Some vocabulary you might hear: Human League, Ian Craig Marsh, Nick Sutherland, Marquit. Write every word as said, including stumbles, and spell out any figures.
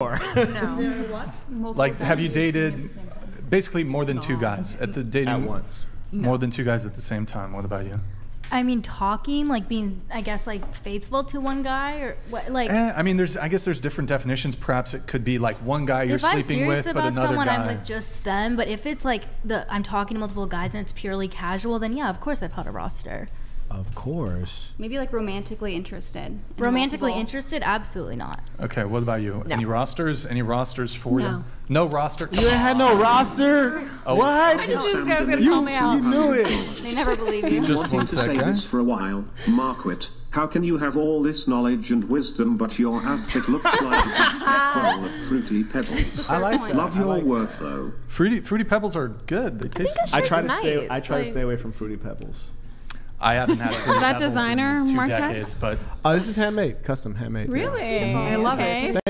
Or no. What? Multiple like, have you dated basically more than two guys at the dating at once? No. More than two guys at the same time. What about you? I mean, talking, like being, I guess, like faithful to one guy or what, like. Eh, I mean, there's, I guess there's different definitions. Perhaps it could be like one guy you're sleeping with, but another guy. If I'm serious about someone, I'm with just them. But if it's like the I'm talking to multiple guys and it's purely casual, then yeah, of course I've had a roster. Of course. Maybe like romantically interested. Romantically interested? Absolutely not. Okay, what about you? No. Any rosters? Any rosters for no. you? No roster? You ain't had no roster? Oh, what? I just knew this guy was going to call me out. You knew it. They never believe you. Just one second. I've wanted to say this for a while. Marquit, how can you have all this knowledge and wisdom, but your outfit looks like a big of Fruity Pebbles? I like that. Love your like work, that. though. Fruity, Fruity Pebbles are good. They taste I, I try, to, nice. stay, I try like, to stay away from Fruity Pebbles. I haven't had Fruity Pebbles designer, in two Marquette? decades, but... Oh, this is handmade, custom handmade. Really? Yeah. I love okay. it. Thank